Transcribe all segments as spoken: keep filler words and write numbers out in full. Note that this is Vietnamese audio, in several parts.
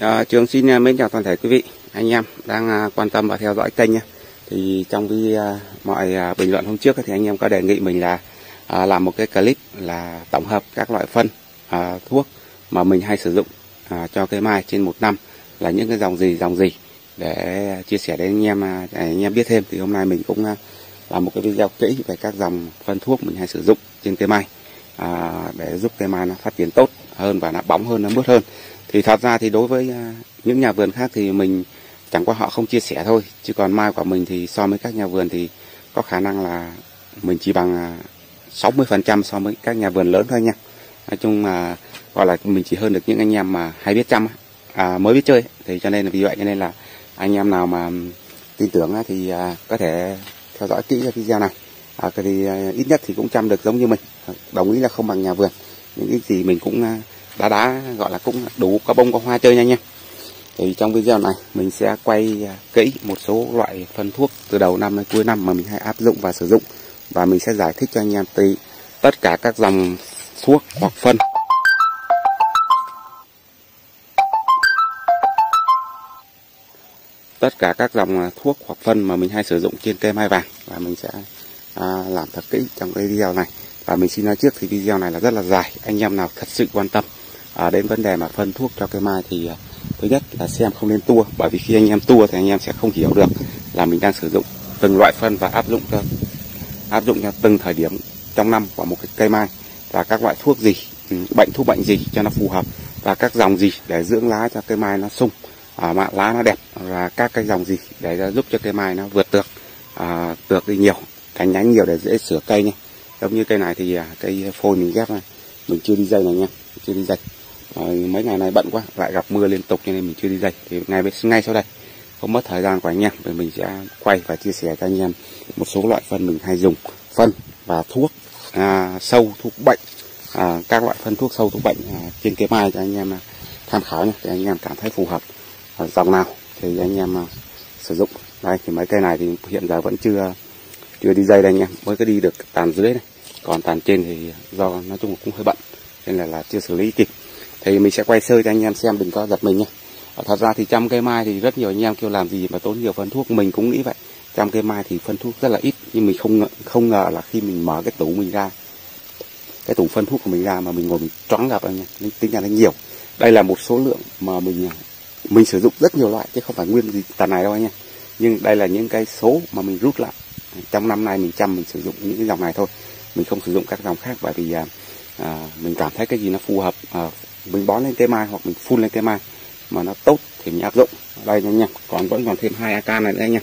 À, Trường xin mến chào toàn thể quý vị, anh em đang quan tâm và theo dõi kênh nhé. Thì trong cái mọi bình luận hôm trước thì anh em có đề nghị mình là à, làm một cái clip là tổng hợp các loại phân à, thuốc mà mình hay sử dụng à, cho cây mai trên một năm là những cái dòng gì dòng gì để chia sẻ đến anh em để anh em biết thêm. Thì hôm nay mình cũng làm một cái video kỹ về các dòng phân thuốc mình hay sử dụng trên cây mai à, để giúp cây mai nó phát triển tốt hơn và nó bóng hơn, nó mướt hơn. Thì thật ra thì đối với những nhà vườn khác thì mình chẳng qua họ không chia sẻ thôi, chứ còn mai của mình thì so với các nhà vườn thì có khả năng là mình chỉ bằng sáu mươi phần trăm so với các nhà vườn lớn thôi nha. Nói chung là gọi là mình chỉ hơn được những anh em mà hay biết chăm à, mới biết chơi. Thì cho nên là vì vậy cho nên là anh em nào mà tin tưởng thì có thể theo dõi kỹ video này à, thì ít nhất thì cũng chăm được giống như mình, đồng ý là không bằng nhà vườn, những cái gì mình cũng đã đã gọi là cũng đủ có bông có hoa chơi nha anh em. Thì trong video này mình sẽ quay kỹ một số loại phân thuốc từ đầu năm đến cuối năm mà mình hay áp dụng và sử dụng, và mình sẽ giải thích cho anh em tí tất cả các dòng thuốc hoặc phân. Tất cả các dòng thuốc hoặc phân mà mình hay sử dụng trên cây mai vàng và mình sẽ à, làm thật kỹ trong cái video này. Và mình xin nói trước thì video này là rất là dài, anh em nào thật sự quan tâm à, đến vấn đề mà phân thuốc cho cây mai thì à, thứ nhất là xem không nên tua, bởi vì khi anh em tua thì anh em sẽ không hiểu được là mình đang sử dụng từng loại phân và áp dụng cho áp dụng cho từng thời điểm trong năm của một cái cây mai, và các loại thuốc gì, bệnh thuốc bệnh gì cho nó phù hợp, và các dòng gì để dưỡng lá cho cây mai nó sung à, mà lá nó đẹp, và các cái dòng gì để giúp cho cây mai nó vượt tược à, tược đi nhiều, cành nhánh nhiều để dễ sửa cây nha. Giống như cây này thì cây phôi mình ghép này, mình chưa đi dây này nha, chưa đi dây. Rồi, mấy ngày này bận quá, lại gặp mưa liên tục cho nên mình chưa đi dây. Thì ngay ngay sau đây, không mất thời gian của anh em, thì mình sẽ quay và chia sẻ cho anh em một số loại phân mình hay dùng, phân và thuốc à, sâu thuốc bệnh, à, các loại phân thuốc sâu thuốc bệnh à, trên cây mai cho anh em tham khảo nhé, để anh em cảm thấy phù hợp à, dòng nào thì anh em à, sử dụng. Đây thì mấy cây này thì hiện giờ vẫn chưa chưa đi dây đây anh em, mới có đi được tàn dưới này, còn tàn trên thì do nói chung cũng hơi bận nên là là chưa xử lý kịp. Thì mình sẽ quay sơ cho anh em xem, đừng có giật mình nhé. Thật ra thì chăm cây mai thì rất nhiều anh em kêu làm gì mà tốn nhiều phân thuốc, mình cũng nghĩ vậy. Chăm cây mai thì phân thuốc rất là ít, nhưng mình không ngờ, không ngờ là khi mình mở cái tủ mình ra, cái tủ phân thuốc của mình ra mà mình ngồi mình choáng ngợp anh em, tính ra nó nhiều. Đây là một số lượng mà mình mình sử dụng rất nhiều loại chứ không phải nguyên gì tàn này đâu anh em. Nhưng đây là những cái số mà mình rút lại trong năm nay mình chăm, mình sử dụng những cái dòng này thôi, mình không sử dụng các dòng khác, bởi vì à, mình cảm thấy cái gì nó phù hợp à, mình bón lên cây mai hoặc mình phun lên cây mai mà nó tốt thì mình áp dụng. Đây nha anh em, còn vẫn còn thêm hai AK này nữa anh em,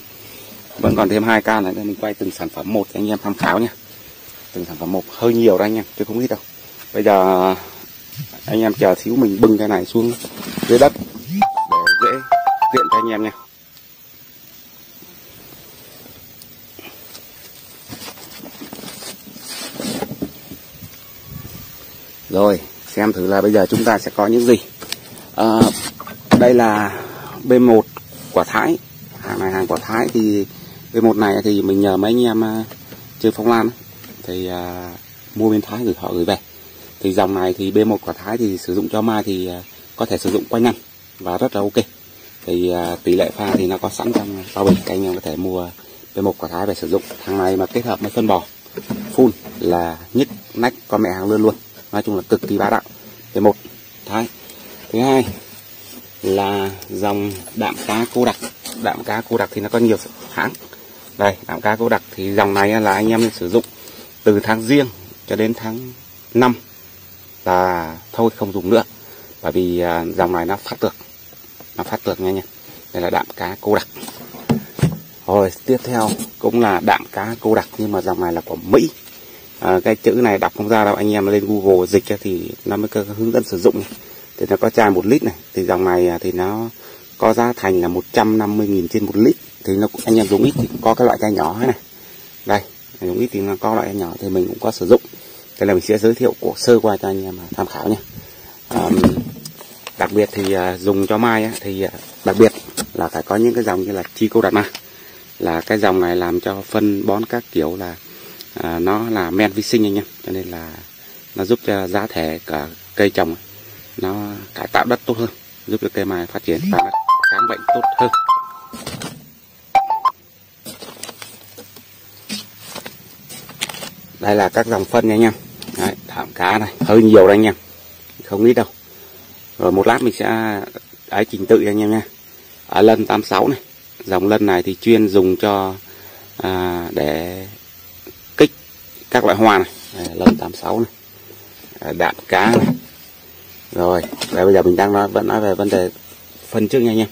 vẫn còn thêm hai AK này nữa. Mình quay từng sản phẩm một anh em tham khảo nha, từng sản phẩm một hơi nhiều đó anh em, chứ không ít đâu. Bây giờ anh em chờ xíu mình bưng cái này xuống dưới đất để dễ tiện cho anh em nha. Rồi, xem thử là bây giờ chúng ta sẽ có những gì. À, đây là bê một của Thái, hàng này hàng của Thái. Thì bê một này thì mình nhờ mấy anh em chơi phong lan thì à, mua bên Thái gửi, họ gửi về. Thì dòng này thì bê một của Thái thì sử dụng cho mai thì có thể sử dụng quanh năm và rất là ok. Thì à, tỷ lệ pha thì nó có sẵn trong bao bì, các anh em có thể mua bê một của Thái về sử dụng. Hàng này mà kết hợp với phân bò phun là nhích nách con mẹ hàng luôn luôn, nói chung là cực kỳ bá đạo. Cái một Thái. Thứ hai là dòng đạm cá cô đặc. Đạm cá cô đặc thì nó có nhiều hãng. Đây, đạm cá cô đặc thì dòng này là anh em nên sử dụng từ tháng giêng cho đến tháng năm là thôi không dùng nữa, bởi vì dòng này nó phát tược, nó phát tược nha nha. Đây là đạm cá cô đặc. Rồi tiếp theo cũng là đạm cá cô đặc, nhưng mà dòng này là của Mỹ. À, cái chữ này đọc không ra đâu, anh em lên Google dịch thì nó mới có hướng dẫn sử dụng này. Thì nó có chai một lít này, thì dòng này thì nó có giá thành là một trăm năm mươi nghìn trên một lít. Thì nó, anh em dùng ít thì có cái loại chai nhỏ này. Đây, dùng ít thì nó có loại nhỏ thì mình cũng có sử dụng. Thế là mình sẽ giới thiệu của sơ qua cho anh em tham khảo nha. À, đặc biệt thì dùng cho mai thì đặc biệt là phải có những cái dòng như là chi cô đạt ma. Là cái dòng này làm cho phân bón các kiểu là À, nó là men vi sinh anh em, cho nên là nó giúp cho giá thể cả cây trồng nó cải tạo đất tốt hơn. giúp cho cây mai phát triển và kháng bệnh tốt hơn. Đây là các dòng phân nha anh em. Đấy, thảm cá này hơi nhiều đây anh em, không ít đâu. Rồi một lát mình sẽ ấy trình tự cho anh em nha. Ở lân tám sáu này, dòng lân này thì chuyên dùng cho à, để kích các loại hoa này. Đây, lân tám sáu này, đạm cá này. Rồi đây, bây giờ mình đang nói, vẫn nói về vấn đề phân trước nha anh em.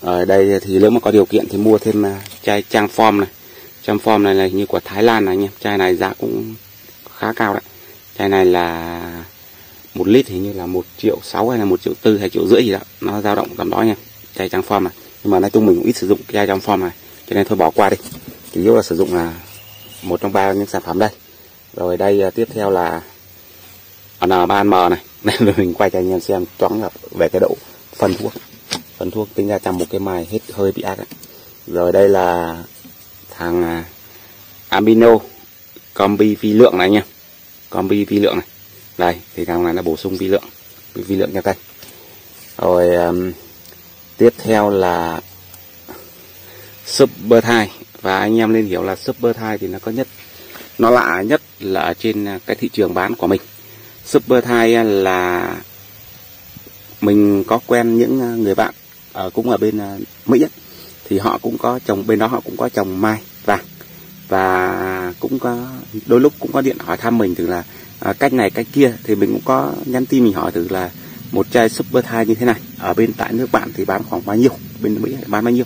Ở đây thì nếu mà có điều kiện thì mua thêm chai trang form này. Trang form này là như của Thái Lan này anh em, chai này giá cũng khá cao đấy. Chai này là một lít hình như là một triệu sáu hay là một triệu tư hay triệu rưỡi gì đó, nó dao động tầm đó nha, chai trang form này. Nhưng mà nói chung mình cũng ít sử dụng chai trang form này, cho nên thôi bỏ qua đi. Chủ yếu là sử dụng là một trong ba những sản phẩm đây. Rồi đây tiếp theo là en ba en em này. Nên mình quay cho anh em xem toán là về cái độ phân thuốc. Phân thuốc tính ra trong một cái mài hết hơi bị ác đấy. Rồi đây là thằng Amino Combi vi lượng này nha. Combi vi lượng này. Đây thì thằng này là bổ sung vi lượng, vi lượng cho cây. Rồi um, tiếp theo là Super Thai. Và anh em nên hiểu là Super Thai thì nó có nhất, nó lạ nhất là ở trên cái thị trường bán của mình. Super Thai là mình có quen những người bạn ở, cũng ở bên Mỹ ấy, thì họ cũng có trồng, bên đó họ cũng có trồng mai vàng, và cũng có đôi lúc cũng có điện hỏi thăm mình thử là à, cách này cách kia, thì mình cũng có nhắn tin mình hỏi thử là một chai Super Thai như thế này ở bên tại nước bạn thì bán khoảng bao nhiêu, bên Mỹ bán bao nhiêu,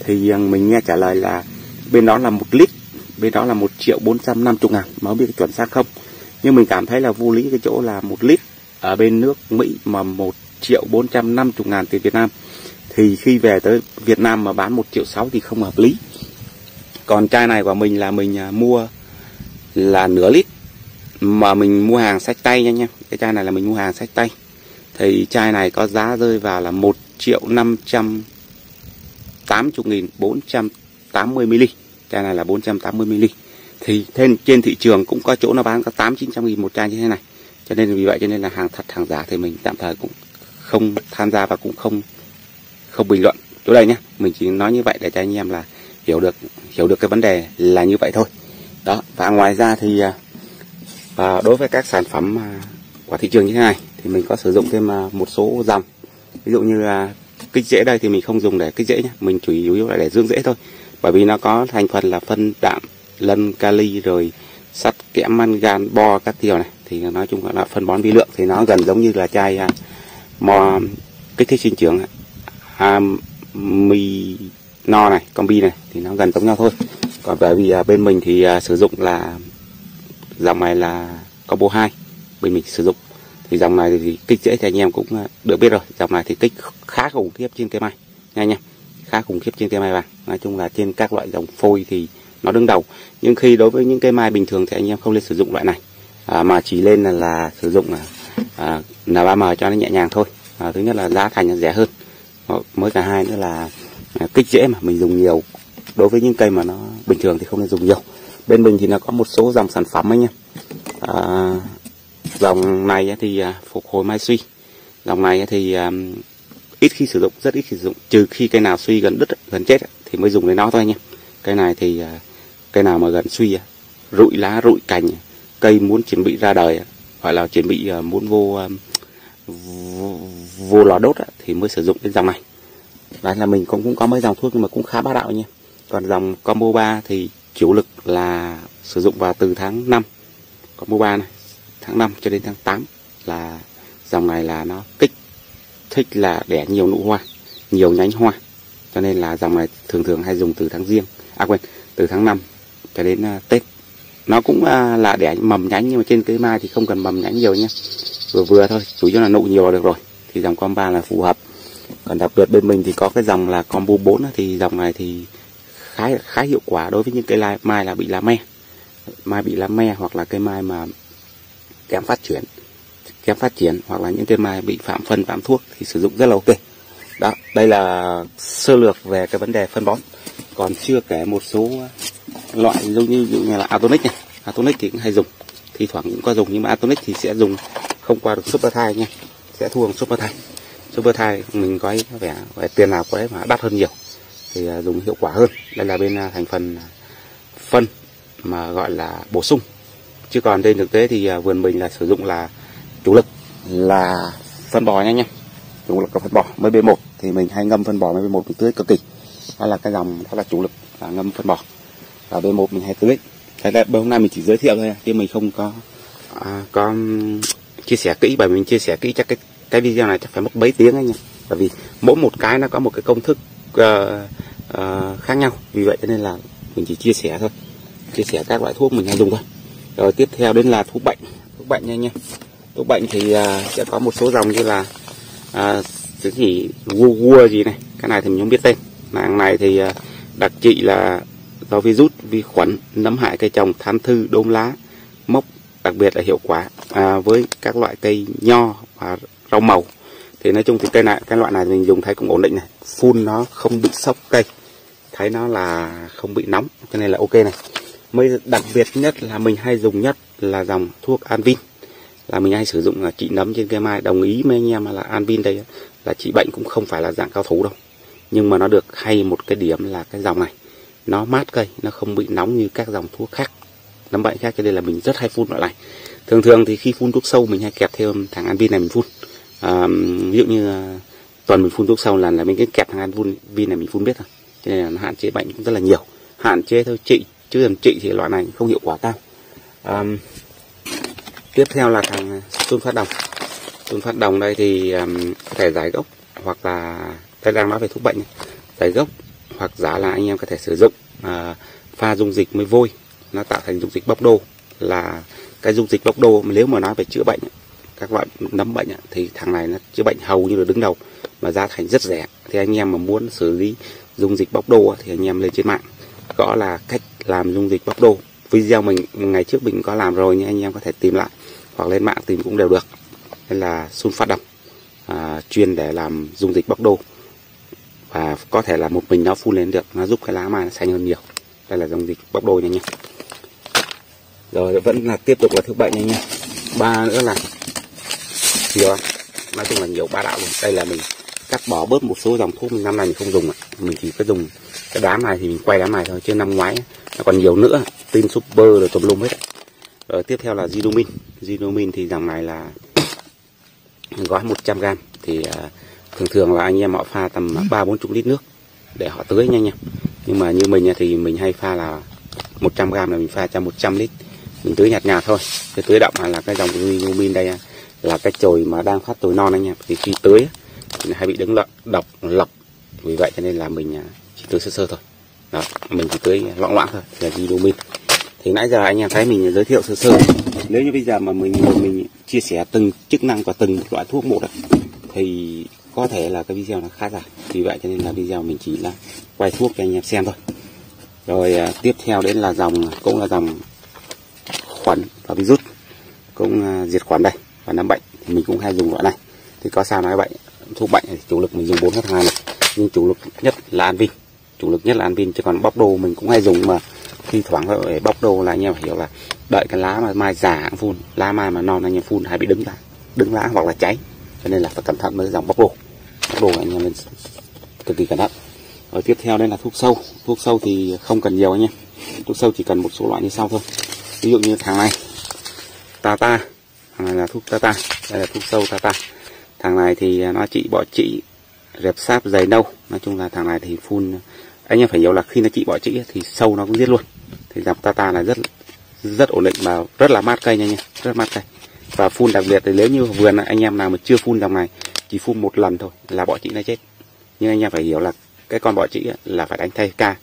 thì mình nghe trả lời là bên đó là một lít, bên đó là một triệu bốn trăm năm mươi ngàn, mà không biết chuẩn xác không. Nhưng mình cảm thấy là vô lý cái chỗ là một lít ở bên nước Mỹ mà một triệu bốn trăm năm mươi ngàn tiền Việt Nam, thì khi về tới Việt Nam mà bán một triệu sáu thì không hợp lý. Còn chai này của mình là mình mua là nửa lít, mà mình mua hàng xách tay nha nha. Cái chai này là mình mua hàng xách tay, thì chai này có giá rơi vào là một triệu năm trăm tám mươi nghìn bốn trăm tám mươi ml. Chai này là bốn trăm tám mươi ml. Thì thêm trên thị trường cũng có chỗ nó bán có tám chín trăm nghìn một chai như thế này, cho nên vì vậy cho nên là hàng thật hàng giả thì mình tạm thời cũng không tham gia và cũng không không bình luận chỗ đây nhé. Mình chỉ nói như vậy để cho anh em là hiểu được hiểu được cái vấn đề là như vậy thôi đó. Và ngoài ra thì à, đối với các sản phẩm của thị trường như thế này thì mình có sử dụng thêm một số dòng, ví dụ như là kích rễ. Đây thì mình không dùng để kích rễ nhé, mình chủ yếu là để dưỡng rễ thôi, bởi vì nó có thành phần là phân đạm, lân, kali, rồi sắt, kẽm, mangan, bo các kiểu này, thì nói chung là phân bón vi lượng, thì nó gần giống như là chai uh, mò kích thích sinh trưởng Amino uh, này, Combi này, thì nó gần giống nhau thôi. Còn bởi vì uh, bên mình thì uh, sử dụng là dòng này là combo hai, bên mình sử dụng thì dòng này thì kích dễ thì anh em cũng uh, được biết rồi. Dòng này thì kích khá khủng khiếp trên cây mai nha anh em, khá khủng khiếp trên cây mai vàng. Nói chung là trên các loại dòng phôi thì nó đứng đầu, nhưng khi đối với những cây mai bình thường thì anh em không nên sử dụng loại này, à, mà chỉ lên là, là sử dụng à, en ba em cho nó nhẹ nhàng thôi. À, thứ nhất là giá thành nó rẻ hơn, mới cả hai nữa là à, kích rễ mà mình dùng nhiều, đối với những cây mà nó bình thường thì không nên dùng nhiều. Bên mình thì nó có một số dòng sản phẩm anh em, à, dòng này thì à, phục hồi mai suy, dòng này thì à, ít khi sử dụng, rất ít khi sử dụng, trừ khi cây nào suy gần đứt gần chết thì mới dùng đến nó thôi anh em. Cây này thì cây nào mà gần suy, rụi lá, rụi cành, cây muốn chuẩn bị ra đời, gọi là chuẩn bị muốn vô vô, vô lò đốt thì mới sử dụng cái dòng này. Đấy là mình cũng cũng có mấy dòng thuốc nhưng mà cũng khá bá đạo nha. Còn dòng combo ba thì chủ lực là sử dụng vào từ tháng năm, combo ba này, tháng năm cho đến tháng tám, là dòng này là nó kích thích là đẻ nhiều nụ hoa, nhiều nhánh hoa, cho nên là dòng này thường thường hay dùng từ tháng riêng. À quên, từ tháng năm cho đến uh, Tết. Nó cũng uh, là để mầm nhánh, nhưng mà trên cây mai thì không cần mầm nhánh nhiều nhé, vừa vừa thôi, chủ yếu là nụ nhiều là được rồi. Thì dòng combo ba là phù hợp. Còn đặc biệt bên mình thì có cái dòng là combo bốn, thì dòng này thì khá khá hiệu quả đối với những cây mai là bị lá me, mai bị lá me, hoặc là cây mai mà kém phát triển, kém phát triển, hoặc là những cây mai bị phạm phân phạm thuốc thì sử dụng rất là ok. Đó, đây là sơ lược về cái vấn đề phân bón. Còn chưa kể một số loại giống như, như là Atonic này. Atonic thì cũng hay dùng, thi thoảng cũng có dùng, nhưng mà Atonic thì sẽ dùng không qua được Super Thai nha, sẽ thua bằng Super Thai. Super Thai mình có vẻ tiền nào có đấy mà đắt hơn nhiều thì dùng hiệu quả hơn. Đây là bên thành phần phân mà gọi là bổ sung, chứ còn trên thực tế thì vườn mình là sử dụng là chủ lực là phân bò nha anh em, chủ lực là phân bò em bê một. Thì mình hay ngâm phân bò em bê một mình tưới cực kỳ, đó là cái dòng đó là chủ lực là ngâm phân bò, và em bê một mình hay tưới. Thế là hôm nay mình chỉ giới thiệu thôi, chứ mình không có à, có chia sẻ kỹ, bởi mình chia sẻ kỹ chắc cái cái video này chắc phải mất mấy tiếng anh em, bởi vì mỗi một cái nó có một cái công thức uh, uh, khác nhau, vì vậy cho nên là mình chỉ chia sẻ thôi, chia sẻ các loại thuốc mình hay dùng thôi. Rồi tiếp theo đến là thuốc bệnh, thuốc bệnh nha anh em. Thuốc bệnh thì uh, sẽ có một số dòng như là uh, cái gì gua gua gì này, cái này thì mình không biết tên. Nàng này thì uh, đặc trị là do virus, vi khuẩn nấm hại cây trồng, thán thư, đốm lá, mốc, đặc biệt là hiệu quả uh, với các loại cây nho và rau màu. Thì nói chung thì cây này, cái loại này mình dùng thấy cũng ổn định này, phun nó không bị sốc cây, thấy nó là không bị nóng, cho nên là ok này. Mới đặc biệt nhất là mình hay dùng nhất là dòng thuốc Anvin, là mình hay sử dụng là trị nấm trên cây mai. Đồng ý với anh em là Anvin đây là trị bệnh cũng không phải là dạng cao thủ đâu, nhưng mà nó được hay một cái điểm là cái dòng này nó mát cây, nó không bị nóng như các dòng thuốc khác, nấm bệnh khác, cho nên là mình rất hay phun loại này. Thường thường thì khi phun thuốc sâu mình hay kẹp thêm thằng Anvin này mình phun. À, ví dụ như tuần mình phun thuốc sâu là là mình cứ kẹp thằng Anvin này mình phun biết thôi, cho nên là nó hạn chế bệnh cũng rất là nhiều, hạn chế thôi trị, chứ làm trị thì loại này không hiệu quả cao. À, tiếp theo là thằng sun phát đồng. Sun phát đồng đây thì um, có thể giải gốc hoặc là, đây đang nói về thuốc bệnh này. Giải gốc hoặc giả là anh em có thể sử dụng à, pha dung dịch mới vôi, nó tạo thành dung dịch bóc đô. Là cái dung dịch bóc đô nếu mà nói về chữa bệnh, các loại nấm bệnh thì thằng này nó chữa bệnh hầu như là đứng đầu mà giá thành rất rẻ. Thì anh em mà muốn xử lý dung dịch bóc đô thì anh em lên trên mạng gõ là cách làm dung dịch bóc đô, video mình ngày trước mình có làm rồi, nhưng anh em có thể tìm lại hoặc lên mạng tìm cũng đều được. Đây là sun phát độc à, chuyên để làm dung dịch bóc đô, và có thể là một mình nó phun lên được, nó giúp cái lá mai nó xanh hơn nhiều. Đây là dung dịch bóc đô nha anh em. Rồi vẫn là tiếp tục là thuốc bệnh nha anh em. Ba nữa là nhiều, nói chung là nhiều ba đạo luôn. Đây là mình cắt bỏ bớt một số dòng thuốc mình năm nay mình không dùng, mình chỉ có dùng cái đám này thì mình quay đám này thôi, chứ năm ngoái nó còn nhiều nữa, tin super rồi tùm lum hết. Rồi tiếp theo là Gidomin. Gidomin thì dòng này là gói một trăm gam thì thường thường là anh em họ pha tầm ba bốn mươi lít nước để họ tưới nhanh nha. Nhưng mà như mình thì mình hay pha là một trăm gam là mình pha cho một trăm lít, mình tưới nhạt nhạt thôi. Cái tưới đậm là cái dòng Gidomin đây là cái chồi mà đang phát chồi non anh em, thì khi tưới thì hay bị đứng lợn độc lọc, vì vậy cho nên là mình chỉ tưới sơ sơ thôi. Đó, mình chỉ tưới loãng loãng thôi là Gidomin. Thì nãy giờ anh em thấy mình giới thiệu sơ sơ, nếu như bây giờ mà mình mình chia sẻ từng chức năng của từng loại thuốc một đấy, thì có thể là cái video nó khá dài, vì vậy cho nên là video mình chỉ là quay thuốc cho anh em xem thôi. Rồi tiếp theo đến là dòng cũng là dòng khuẩn và virus, cũng diệt khuẩn đây và nấm bệnh, thì mình cũng hay dùng loại này. Thì có sao nói vậy, thuốc bệnh thì chủ lực mình dùng bốn tháng hai này, nhưng chủ lực nhất là Anvin, chủ lực nhất là Anvin, chứ còn bóc đô mình cũng hay dùng. Mà thi thoảng để bóc đô là anh em phải hiểu là đợi cái lá mà mai già phun, lá mai mà non anh em phun hay bị đứng lá, đứng lá hoặc là cháy, cho nên là phải cẩn thận với dòng bóc đô. Bóc đô anh em nên cực kỳ cẩn thận. Rồi tiếp theo đây là thuốc sâu. Thuốc sâu thì không cần nhiều anh em, thuốc sâu chỉ cần một số loại như sau thôi. Ví dụ như thằng này Tata, thằng này là thuốc Tata, đây là thuốc sâu Tata. Thằng này thì nó trị bọ trĩ, rệp sáp, dày nâu. Nói chung là thằng này thì phun, anh em phải hiểu là khi nó trị bọ trĩ thì sâu nó cũng giết luôn. Thì dòng Tata là rất rất ổn định và rất là mát cây nha anh em, rất mát cây. Và phun đặc biệt thì nếu như vườn anh em nào mà chưa phun dòng này, chỉ phun một lần thôi là bọ trĩ nó chết. Nhưng anh em phải hiểu là cái con bọ trĩ là phải đánh thay ca.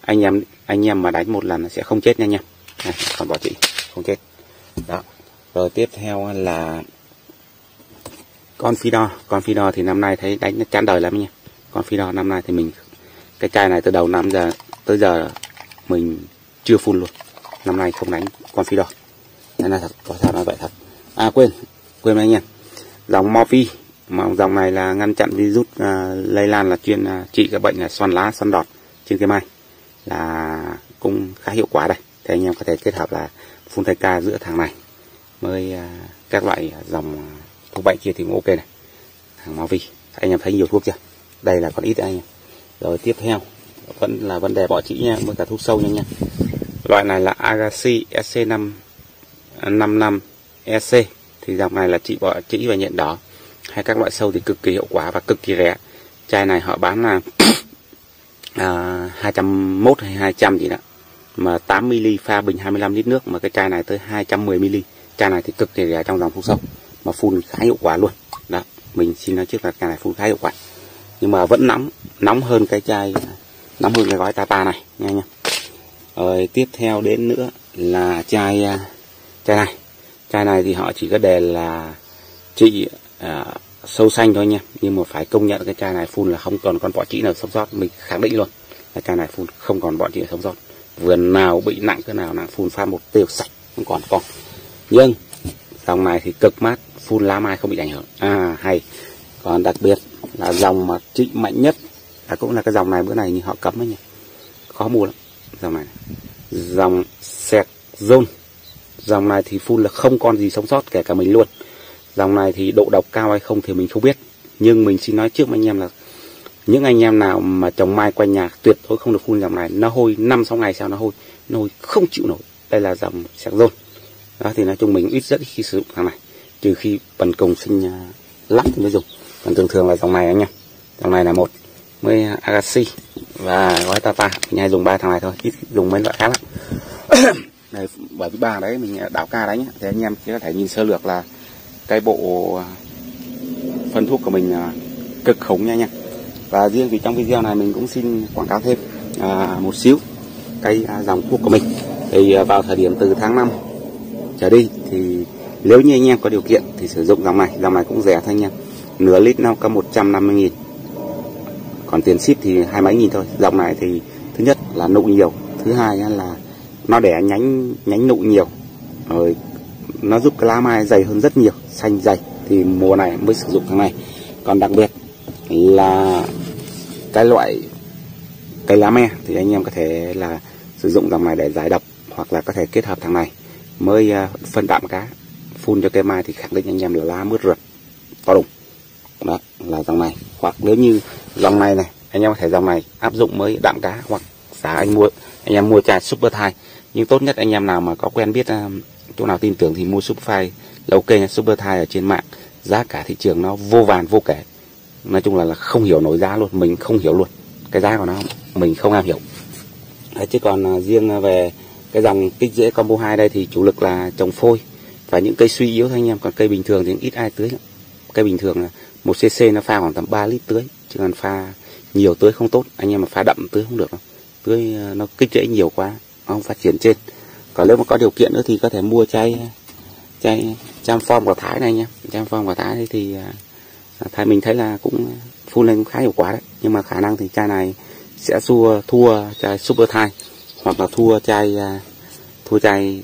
Anh em anh em mà đánh một lần nó sẽ không chết nha anh em. Này, con bọ trĩ không chết. Đó. Rồi tiếp theo là con phi đo. Con phi đo thì năm nay thấy đánh chán đời lắm nha. Con phi đo năm nay thì mình, cái chai này từ đầu năm giờ tới giờ mình chưa phun luôn, năm nay không đánh con phi đo, nên là thật, có sao nói vậy thật. À quên quên đấy nha, dòng Morphi, mà dòng này là ngăn chặn virus uh, lây lan, là chuyên uh, trị các bệnh là xoăn lá, xoăn đọt trên cây mai, là cũng khá hiệu quả đây. Thì anh em có thể kết hợp là phun thay ca giữa thằng này với uh, các loại dòng uh, thuốc bệnh kia thì cũng ok này. Thằng Morphi Anh em thấy nhiều thuốc chưa? Đây là còn ít anh em. Rồi tiếp theo vẫn là vấn đề bọ trĩ nha, với cả thuốc sâu nha nha. Loại này là Agaxi ét xê năm năm năm e xê, thì dòng này là trị bọ trĩ và nhện đỏ hay các loại sâu thì cực kỳ hiệu quả và cực kỳ rẻ. Chai này họ bán là à, hai trăm mốt hay hai trăm gì đó, mà tám mi li lít pha bình hai mươi lăm lít nước, mà cái chai này tới hai trăm mười mi li lít. Chai này thì cực kỳ rẻ trong dòng thuốc sâu mà phun khá hiệu quả luôn. Đó, mình xin nói trước là chai này phun khá hiệu quả, nhưng mà vẫn nóng, nóng hơn cái chai, nóng hơn cái gói Tapa này nha nha. Rồi tiếp theo đến nữa là chai chai này. Chai này thì họ chỉ có đề là trị à, sâu xanh thôi nha, nhưng mà phải công nhận cái chai này phun là không còn con bọ trĩ nào sống sót, mình khẳng định luôn là chai này phun không còn bọ trĩ nào sống sót. Vườn nào bị nặng cái nào là phun pha một tiêu sạch không còn con. Nhưng dòng này thì cực mát, phun lá mai không bị ảnh hưởng. À hay. Còn đặc biệt là dòng mà trị mạnh nhất là cũng là cái dòng này, bữa này như họ cấm ấy nhỉ, khó mua lắm dòng này. Dòng sẹt zone, dòng này thì phun là không còn gì sống sót, kể cả mình luôn. Dòng này thì độ độc cao hay không thì mình không biết, nhưng mình xin nói trước với anh em là những anh em nào mà trồng mai quanh nhà tuyệt đối không được phun dòng này. Nó hôi năm sáu ngày sau nó hôi, nó hôi không chịu nổi. Đây là dòng sẹt zone. Đó, thì nói chung mình ít rất khi sử dụng hàng này, trừ khi bần cùng sinh lắc thì mới dùng. Còn thường thường là dòng này anh em, dòng này là một mới Agaxi và gói Tapa mình hay dùng ba thằng này thôi, ít dùng mấy loại khác lắm. Này, bởi vì ba đấy mình đảo ca đánh thì anh em chỉ có thể nhìn sơ lược là cái bộ phân thuốc của mình cực khủng nha nha. Và riêng vì trong video này mình cũng xin quảng cáo thêm à, một xíu cái dòng thuốc của mình. Thì vào thời điểm từ tháng năm trở đi thì nếu như anh em có điều kiện thì sử dụng dòng này, dòng này cũng rẻ thôi nha. Nửa lít năm có một trăm năm mươi nghìn, còn tiền ship thì hai mấy nghìn thôi. Dòng này thì thứ nhất là nụ nhiều, thứ hai là nó đẻ nhánh nhánh nụ nhiều, rồi nó giúp cái lá mai dày hơn rất nhiều, xanh dày, thì mùa này mới sử dụng thằng này. Còn đặc biệt là cái loại cây lá me thì anh em có thể là sử dụng dòng này để giải độc, hoặc là có thể kết hợp thằng này mới phân đạm cá phun cho cây mai, thì khẳng định anh em được lá mướt rượt to đùng. Đó là dòng này. Hoặc nếu như dòng này này anh em có thể dòng này áp dụng mới đạm cá, hoặc giá anh mua anh em mua chai Super Thai. Nhưng tốt nhất anh em nào mà có quen biết chỗ nào tin tưởng thì mua Super Thai, là ok. Super Thai ở trên mạng giá cả thị trường nó vô vàn vô kể, nói chung là, là không hiểu nổi giá luôn, mình không hiểu luôn cái giá của nó, mình không am hiểu. Đấy, chứ còn riêng về cái dòng kích rễ combo hai đây thì chủ lực là trồng phôi và những cây suy yếu thôi anh em, còn cây bình thường thì ít ai tưới lắm. Cây bình thường là một xê xê nó pha khoảng tầm ba lít tưới, chứ còn pha nhiều tưới không tốt. Anh em mà pha đậm tưới không được đâu, tưới nó kích rễ nhiều quá, nó không phát triển trên. Còn nếu mà có điều kiện nữa thì có thể mua chai chai Cham Form của Thái này nha. Cham Form của Thái thì Thái mình thấy là cũng phun lên cũng khá hiệu quả đấy, nhưng mà khả năng thì chai này sẽ thua thua chai Super Thai, hoặc là thua chai thua chai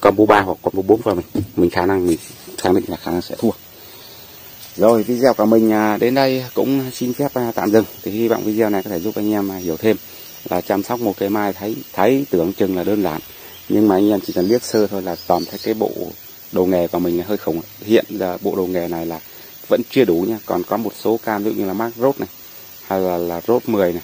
combo ba hoặc combo bốn vào mình. Mình khả năng mình khẳng định là khả năng sẽ thua. Rồi video của mình đến đây cũng xin phép tạm dừng. Thì hy vọng video này có thể giúp anh em hiểu thêm là chăm sóc một cây mai thấy thấy tưởng chừng là đơn giản, nhưng mà anh em chỉ cần liếc sơ thôi là toàn thấy cái bộ đồ nghề của mình hơi khủng. Hiện giờ bộ đồ nghề này là vẫn chưa đủ nha, còn có một số cam ví dụ như là Mark Rốt này, hay là, là Rốt mười này,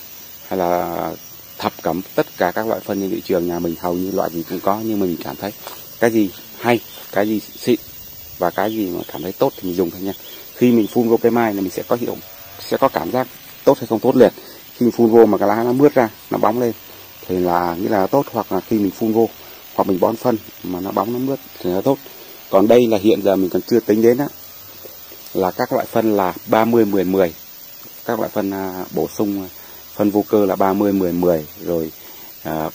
hay là Thập Cẩm, tất cả các loại phân trên thị trường nhà mình hầu như loại gì cũng có. Nhưng mà mình cảm thấy cái gì hay, cái gì xịn và cái gì mà cảm thấy tốt thì mình dùng thôi nha. Khi mình phun vô cây mai là mình sẽ có hiệu, sẽ có cảm giác tốt hay không tốt liệt. Khi mình phun vô mà cái lá nó mướt ra, nó bóng lên thì là nghĩa là tốt, hoặc là khi mình phun vô hoặc mình bón phân mà nó bóng nó mướt thì nó tốt. Còn đây là hiện giờ mình còn chưa tính đến á, là các loại phân là ba mươi mười mười, các loại phân bổ sung phân vô cơ là ba mươi mười mười, rồi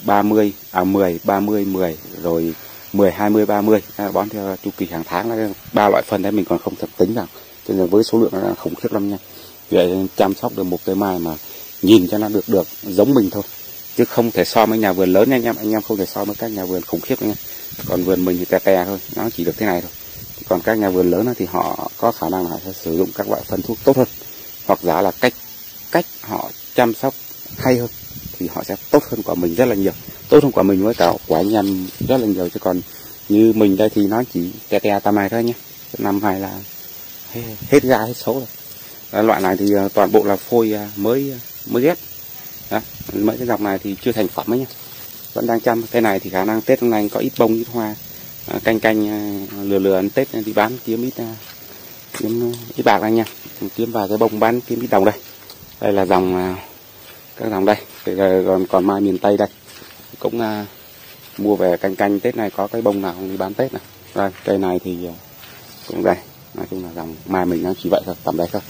ba mươi à mười ba mươi mười, rồi mười hai mươi ba mươi, bón theo chu kỳ hàng tháng. Là ba loại phân đấy mình còn không tính vào, cho nên với số lượng nó khủng khiếp lắm nha. Vậy chăm sóc được một cây mai mà nhìn cho nó được được giống mình thôi, chứ không thể so với nhà vườn lớn nha anh em. Anh em không thể so với các nhà vườn khủng khiếp nha. Còn vườn mình thì tè tè thôi, nó chỉ được thế này thôi. Còn các nhà vườn lớn thì họ có khả năng là họ sẽ sử dụng các loại phân thuốc tốt hơn, hoặc giả là cách cách họ chăm sóc hay hơn thì họ sẽ tốt hơn của mình rất là nhiều, tốt hơn của mình với cả của anh em rất là nhiều. Chứ còn như mình đây thì nó chỉ tè tè tầm này thôi nhé, năm hai là hết ra hết số rồi. Đấy, loại này thì toàn bộ là phôi mới mới ghép. Đấy, mấy cái dòng này thì chưa thành phẩm ấy nhá, vẫn đang chăm. Cái này thì khả năng Tết hôm nay có ít bông ít hoa, canh canh lừa lừa ăn Tết đi bán kiếm ít kiếm ít bạc anh nha, kiếm vào cái bông bán kiếm ít đồng. Đây đây là dòng các dòng đây, còn còn mai miền Tây đây cũng uh, mua về canh canh Tết này có cái bông nào không đi bán Tết này. Đây cây này thì cũng đây, nói chung là dòng mai mình nó chỉ vậy thôi, tầm đấy thôi.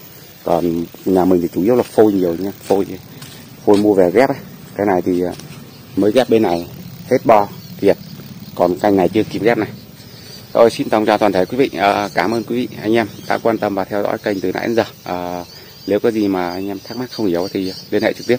Còn nhà mình thì chủ yếu là phôi nhiều nha, phôi phôi mua về ghép ấy. Cái này thì mới ghép bên này hết bo thiệt, còn canh này chưa kịp ghép này. Rồi xin tổng chào toàn thể quý vị, à, cảm ơn quý vị anh em đã quan tâm và theo dõi kênh từ nãy đến giờ. À, nếu có gì mà anh em thắc mắc không hiểu thì liên hệ trực tiếp.